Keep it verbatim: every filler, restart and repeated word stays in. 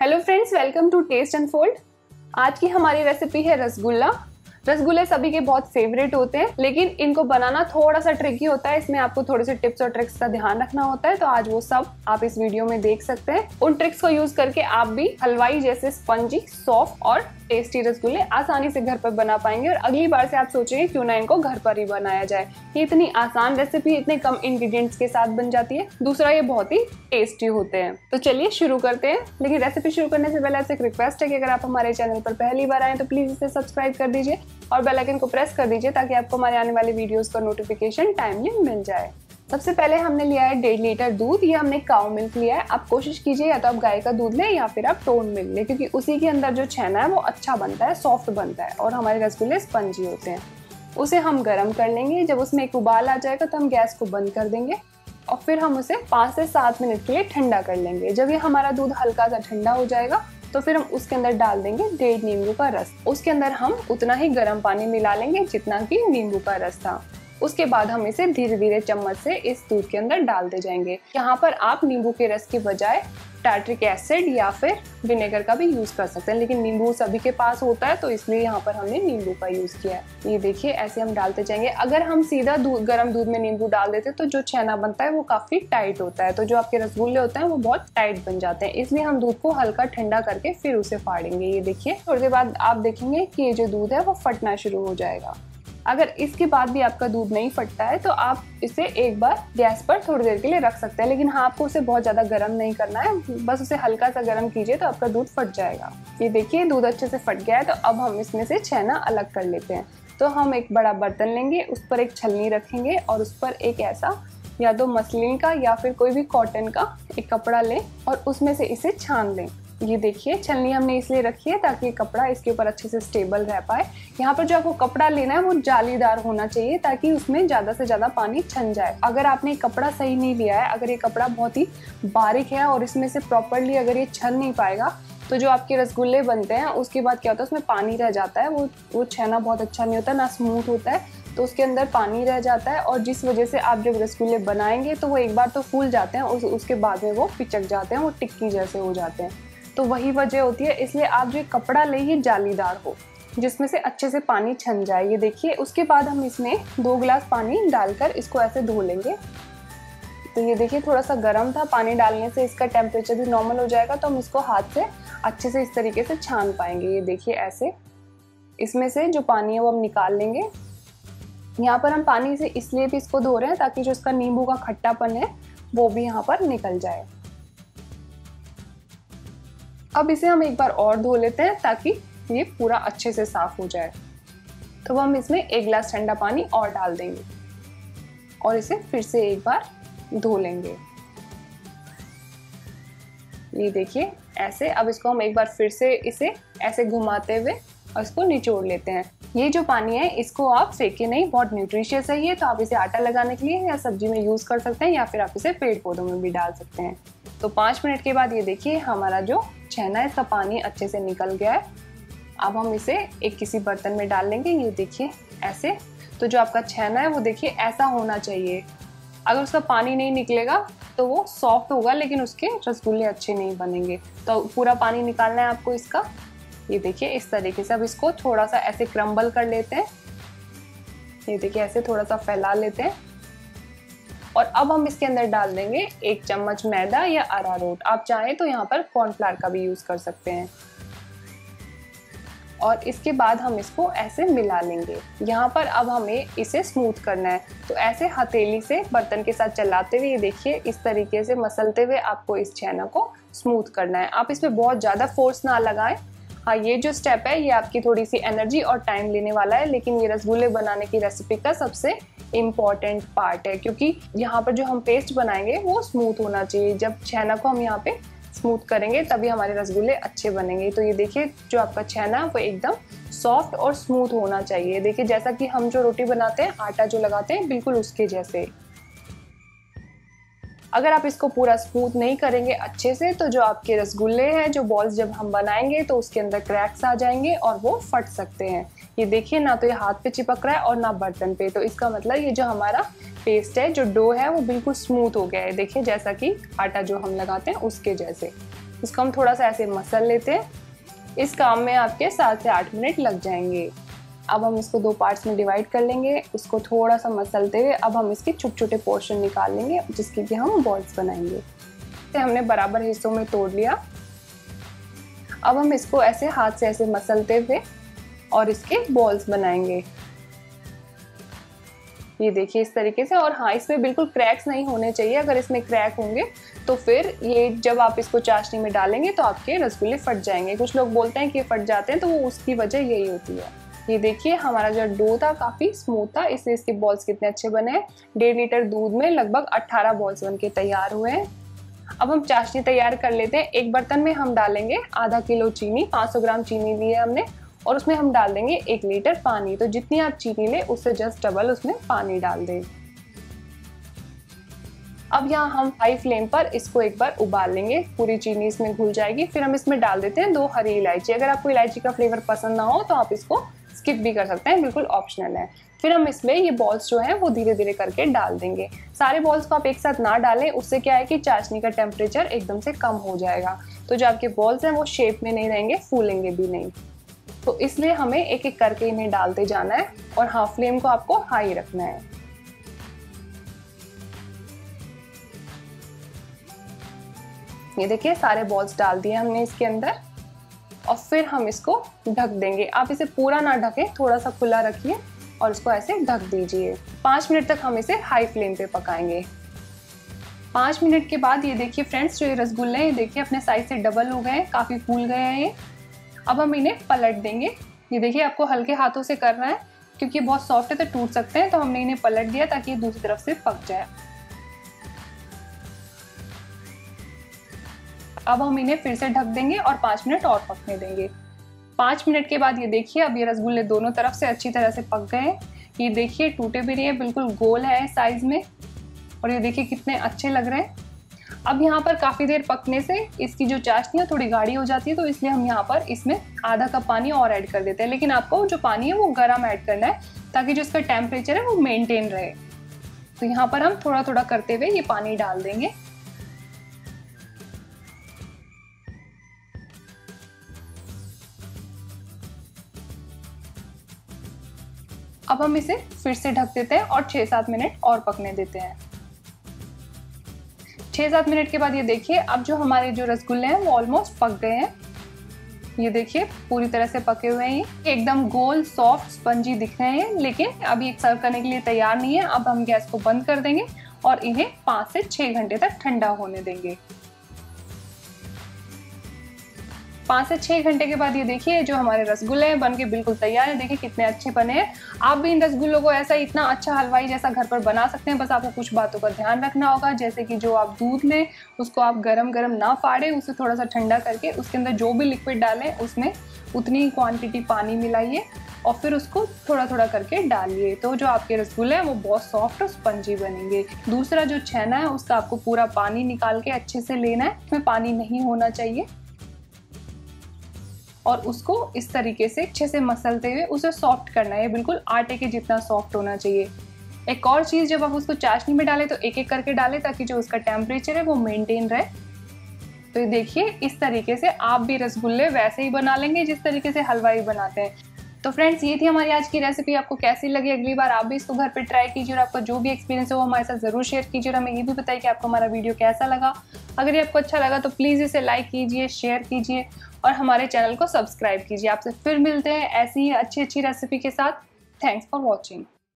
Hello friends, welcome to test unfold. आज की हमारी रेसिपी है रसगुल्ला। रसगुल्ले सभी के बहुत फेवरेट होते हैं, लेकिन इनको बनाना थोड़ा सा ट्रिकी होता है। इसमें आपको थोड़े से टिप्स और ट्रिक्स का ध्यान रखना होता है, तो आज वो सब आप इस वीडियो में देख सकते हैं। उन ट्रिक्स को यूज करके आप भी हलवाई जैसे स्पंजी, सॉफ्ट और टेस्टी रसगुल्ले आसानी से घर पर बना पाएंगे और अगली बार से आप सोचेंगे क्यों ना इनको घर पर ही बनाया जाए। ये इतनी आसान रेसिपी इतने कम इंग्रेडिएंट्स के साथ बन जाती है। दूसरा, ये बहुत ही टेस्टी होते हैं। तो चलिए शुरू करते हैं, लेकिन रेसिपी शुरू करने से पहले आपसे एक रिक्वेस्ट है कि अगर आप हमारे चैनल पर पहली बार आए तो प्लीज इसे सब्सक्राइब कर दीजिए और बेल आइकन को प्रेस कर दीजिए ताकि आपको हमारे आने वाले वीडियोस का नोटिफिकेशन टाइमली मिल जाए। सबसे पहले हमने लिया है डेढ़ लीटर दूध। ये हमने काऊ मिल्क लिया है। आप कोशिश कीजिए या तो आप गाय का दूध लें या फिर आप टोन मिल्क लें, क्योंकि उसी के अंदर जो छेना है वो अच्छा बनता है, सॉफ्ट बनता है और हमारे रसगुल्ले स्पंजी होते हैं। उसे हम गर्म कर लेंगे। जब उसमें एक उबाल आ जाएगा तो हम गैस को बंद कर देंगे और फिर हम उसे पाँच से सात मिनट के लिए ठंडा कर लेंगे। जब ये हमारा दूध हल्का सा ठंडा हो जाएगा तो फिर हम उसके अंदर डाल देंगे डेढ़ नींबू का रस। उसके अंदर हम उतना ही गर्म पानी मिला लेंगे जितना कि नींबू का रस था। उसके बाद हम इसे धीरे धीरे चम्मच से इस दूध के अंदर डालते जाएंगे। यहाँ पर आप नींबू के रस के बजाय टार्ट्रिक एसिड या फिर विनेगर का भी यूज़ कर सकते हैं, लेकिन नींबू सभी के पास होता है तो इसलिए यहाँ पर हमने नींबू का यूज़ किया है। ये देखिए, ऐसे हम डालते जाएंगे। अगर हम सीधा दूध गर्म दूध में नींबू डाल देते तो जो छेना बनता है वो काफ़ी टाइट होता है, तो जो आपके रसगुल्ले होते हैं वो बहुत टाइट बन जाते हैं। इसलिए हम दूध को हल्का ठंडा करके फिर उसे फाड़ेंगे। ये देखिए, थोड़ी देर बाद आप देखेंगे कि ये जो दूध है वो फटना शुरू हो जाएगा। अगर इसके बाद भी आपका दूध नहीं फटता है तो आप इसे एक बार गैस पर थोड़ी देर के लिए रख सकते हैं, लेकिन हाँ, आपको उसे बहुत ज़्यादा गर्म नहीं करना है। बस उसे हल्का सा गर्म कीजिए तो आपका दूध फट जाएगा। ये देखिए, दूध अच्छे से फट गया है। तो अब हम इसमें से छेना अलग कर लेते हैं। तो हम एक बड़ा बर्तन लेंगे, उस पर एक छलनी रखेंगे और उस पर एक ऐसा या तो मसलिन का या फिर कोई भी कॉटन का एक कपड़ा लें और उसमें से इसे छान लें। ये देखिए, छलनी हमने इसलिए रखी है ताकि कपड़ा इसके ऊपर अच्छे से स्टेबल रह पाए। यहाँ पर जो आपको कपड़ा लेना है वो जालीदार होना चाहिए ताकि उसमें ज़्यादा से ज़्यादा पानी छन जाए। अगर आपने कपड़ा सही नहीं लिया है, अगर ये कपड़ा बहुत ही बारीक है और इसमें से प्रॉपरली अगर ये छन नहीं पाएगा तो जो आपके रसगुल्ले बनते हैं उसके बाद क्या होता है, उसमें पानी रह जाता है। वो वो छेना बहुत अच्छा नहीं होता, ना स्मूथ होता है, तो उसके अंदर पानी रह जाता है और जिस वजह से आप जब रसगुल्ले बनाएंगे तो वो एक बार तो फूल जाते हैं और उसके बाद में वो पिचक जाते हैं, वो टिक्की जैसे हो जाते हैं। तो वही वजह होती है। इसलिए आप जो कपड़ा ले ये जालीदार हो जिसमें से अच्छे से पानी छन जाए। ये देखिए, उसके बाद हम इसमें दो गिलास पानी डालकर इसको ऐसे धो लेंगे। तो ये देखिए, थोड़ा सा गर्म था, पानी डालने से इसका टेम्परेचर भी नॉर्मल हो जाएगा। तो हम इसको हाथ से अच्छे से इस तरीके से छान पाएंगे। ये देखिए, ऐसे इसमें से जो पानी है वो हम निकाल लेंगे। यहाँ पर हम पानी से इसलिए भी इसको धो रहे हैं ताकि जो इसका नींबू का खट्टापन है वो भी यहाँ पर निकल जाए। अब इसे हम एक बार और धो लेते हैं ताकि ये पूरा अच्छे से साफ हो जाए। तो हम इसमें एक गिलास ठंडा पानी और डाल देंगे और इसे फिर से एक बार धो लेंगे। ये देखिए, ऐसे। अब इसको हम एक बार फिर से इसे ऐसे घुमाते हुए और इसको निचोड़ लेते हैं। ये जो पानी है इसको आप फेंके नहीं, बहुत न्यूट्रिशियस है ये। तो आप इसे आटा लगाने के लिए या सब्जी में यूज़ कर सकते हैं या फिर आप इसे पेड़ पौधों में भी डाल सकते हैं। तो पाँच मिनट के बाद ये देखिए, हमारा जो छेना है इसका पानी अच्छे से निकल गया है। अब हम इसे एक किसी बर्तन में डाल लेंगे। ये देखिए, ऐसे। तो जो आपका छेना है वो देखिए ऐसा होना चाहिए। अगर उसका पानी नहीं निकलेगा तो वो सॉफ्ट होगा, लेकिन उसके रसगुल्ले अच्छे नहीं बनेंगे। तो पूरा पानी निकालना है आपको इसका। ये देखिए, इस तरीके से। अब इसको थोड़ा सा ऐसे क्रम्बल कर लेते हैं। ये देखिए, ऐसे थोड़ा सा फैला लेते हैं और अब हम इसके अंदर डाल देंगे एक चम्मच मैदा या अरारोट। आप चाहें तो यहाँ पर कॉर्नफ्लावर का भी यूज़ कर सकते हैं और इसके बाद हम इसको ऐसे मिला लेंगे। यहाँ पर अब हमें इसे स्मूथ करना है, तो ऐसे हथेली से बर्तन के साथ चलाते हुए, ये देखिए, इस तरीके से मसलते हुए आपको इस छेना को स्मूथ करना है। आप इस पर बहुत ज़्यादा फोर्स ना लगाएं। हाँ, ये जो स्टेप है ये आपकी थोड़ी सी एनर्जी और टाइम लेने वाला है, लेकिन ये रसगुल्ले बनाने की रेसिपी का सबसे इम्पॉर्टेंट पार्ट है, क्योंकि यहाँ पर जो हम पेस्ट बनाएंगे वो स्मूथ होना चाहिए। जब छेना को हम यहाँ पे स्मूथ करेंगे तभी हमारे रसगुल्ले अच्छे बनेंगे। तो ये देखिए, जो आपका छेना वो एकदम सॉफ्ट और स्मूथ होना चाहिए। देखिए, जैसा कि हम जो रोटी बनाते हैं, आटा जो लगाते हैं, बिल्कुल उसके जैसे। अगर आप इसको पूरा स्मूथ नहीं करेंगे अच्छे से तो जो आपके रसगुल्ले हैं, जो बॉल्स जब हम बनाएंगे तो उसके अंदर क्रैक्स आ जाएंगे और वो फट सकते हैं। ये देखिए, ना तो ये हाथ पे चिपक रहा है और ना बर्तन पे। तो इसका मतलब ये जो हमारा पेस्ट है, जो डो है, वो बिल्कुल स्मूथ हो गया है। देखिए, जैसा कि आटा जो हम लगाते हैं उसके जैसे। इसको हम थोड़ा सा ऐसे मसल लेते हैं। इस काम में आपके सात से आठ मिनट लग जाएंगे। अब हम इसको दो पार्ट्स में डिवाइड कर लेंगे। इसको थोड़ा सा मसलते हुए अब हम इसके छोटे छोटे पोर्शन निकाल लेंगे जिसकी कि हम बॉल्स बनाएंगे। तो हमने बराबर हिस्सों में तोड़ लिया। अब हम इसको ऐसे हाथ से ऐसे मसलते हुए और इसके बॉल्स बनाएंगे। ये देखिए इस तरीके से। और हाँ, इसमें बिल्कुल क्रैक्स नहीं होने चाहिए। अगर इसमें क्रैक होंगे तो फिर ये जब आप इसको चाशनी में डालेंगे तो आपके रसगुल्ले फट जाएंगे। कुछ लोग बोलते हैं कि फट जाते हैं, तो वो उसकी वजह यही होती है। ये देखिए हमारा जो डो था काफ़ी स्मूथ था, इसलिए इसके बॉल्स कितने अच्छे बने हैं। डेढ़ लीटर दूध में लगभग अट्ठारह बॉल्स बन के तैयार हुए हैं। अब हम चाशनी तैयार कर लेते हैं। एक बर्तन में हम डालेंगे आधा किलो चीनी, पाँच सौ ग्राम चीनी ली है हमने, और उसमें हम डाल देंगे एक लीटर पानी। तो जितनी आप चीनी ले उससे जस्ट डबल उसमें पानी डाल दें। अब यहाँ हम हाई फ्लेम पर इसको एक बार उबाल लेंगे, पूरी चीनी इसमें घुल जाएगी। फिर हम इसमें डाल देते हैं दो हरी इलायची। अगर आपको इलायची का फ्लेवर पसंद ना हो तो आप इसको स्किप भी कर सकते हैं, बिल्कुल ऑप्शनल है। फिर हम इसमें ये बॉल्स जो हैं वो धीरे धीरे करके डाल देंगे। सारे बॉल्स को आप एक साथ ना डालें, उससे क्या है कि चाशनी का टेम्परेचर एकदम से कम हो जाएगा, तो जो आपके बॉल्स हैं वो शेप में नहीं रहेंगे, फूलेंगे भी नहीं। तो इसलिए हमें एक एक करके इन्हें डालते जाना है। और हाँ, फ्लेम को आपको हाई रखना है। ये देखिए सारे बॉल्स डाल दिए हमने इसके अंदर, और फिर हम इसको ढक देंगे। आप इसे पूरा ना ढकें, थोड़ा सा खुला रखिए और इसको ऐसे ढक दीजिए। पाँच मिनट तक हम इसे हाई फ्लेम पे पकाएंगे। पाँच मिनट के बाद ये देखिए फ्रेंड्स, जो ये रसगुल्ले हैं ये देखिए अपने साइज से डबल हो गए हैं, काफ़ी फूल गए हैं ये। अब हम इन्हें पलट देंगे। ये देखिए आपको हल्के हाथों से करना है क्योंकि बहुत सॉफ्ट है तो टूट सकते हैं, तो हमने इन्हें पलट दिया ताकि ये दूसरी तरफ से पक जाए। अब हम इन्हें फिर से ढक देंगे और पाँच मिनट और पकने देंगे। पाँच मिनट के बाद ये देखिए अब ये रसगुल्ले दोनों तरफ से अच्छी तरह से पक गए हैं। ये देखिए टूटे भी नहीं है, बिल्कुल गोल है साइज में, और ये देखिए कितने अच्छे लग रहे हैं। अब यहाँ पर काफ़ी देर पकने से इसकी जो चाशनी है थोड़ी गाढ़ी हो जाती है, तो इसलिए हम यहाँ पर इसमें आधा कप पानी और ऐड कर देते हैं। लेकिन आपको जो पानी है वो गर्म ऐड करना है ताकि जो इसका टेम्परेचर है वो मेंटेन रहे। तो यहाँ पर हम थोड़ा थोड़ा करते हुए ये पानी डाल देंगे। अब हम इसे फिर से ढक देते हैं और छः सात मिनट और पकने देते हैं। छः सात मिनट के बाद ये देखिए अब जो हमारे जो रसगुल्ले हैं वो ऑलमोस्ट पक गए हैं। ये देखिए पूरी तरह से पके हुए हैं, ये एकदम गोल सॉफ्ट स्पंजी दिख रहे हैं। लेकिन अभी एक सर्व करने के लिए तैयार नहीं है। अब हम गैस को बंद कर देंगे और इन्हें पाँच से छः घंटे तक ठंडा होने देंगे। पाँच से छः घंटे के बाद ये देखिए जो हमारे रसगुल्ले हैं बनके बिल्कुल तैयार है। देखिए कितने अच्छे बने हैं। आप भी इन रसगुल्लों को ऐसा इतना अच्छा हलवाई जैसा घर पर बना सकते हैं। बस आपको कुछ बातों का ध्यान रखना होगा, जैसे कि जो आप दूध लें उसको आप गरम गरम ना फाड़ें, उसे थोड़ा सा ठंडा करके उसके अंदर जो भी लिक्विड डालें उसमें उतनी ही क्वान्टिटी पानी मिलाइए और फिर उसको थोड़ा थोड़ा करके डालिए। तो जो आपके रसगुल्ले हैं वो बहुत सॉफ्ट और स्पंजी बनेंगे। दूसरा जो छेना है उसका आपको पूरा पानी निकाल के अच्छे से लेना है, उसमें पानी नहीं होना चाहिए, और उसको इस तरीके से अच्छे से मसलते हुए उसे सॉफ्ट करना है। बिल्कुल आटे के जितना सॉफ्ट होना चाहिए। एक और चीज़, जब आप उसको चाशनी में डालें तो एक एक करके डालें ताकि जो उसका टेम्परेचर है वो मेंटेन रहे। तो देखिए इस तरीके से आप भी रसगुल्ले वैसे ही बना लेंगे जिस तरीके से हलवाई बनाते हैं। तो फ्रेंड्स ये थी हमारी आज की रेसिपी। आपको कैसी लगी? अगली बार आप भी इसको घर पे ट्राई कीजिए और आपका जो भी एक्सपीरियंस है वो हमारे साथ ज़रूर शेयर कीजिए। और हमें ये भी बताइए कि आपको हमारा वीडियो कैसा लगा। अगर ये आपको अच्छा लगा तो प्लीज़ इसे लाइक कीजिए, शेयर कीजिए और हमारे चैनल को सब्सक्राइब कीजिए। आपसे फिर मिलते हैं ऐसी ही अच्छी अच्छी रेसिपी के साथ। Thanks for watching.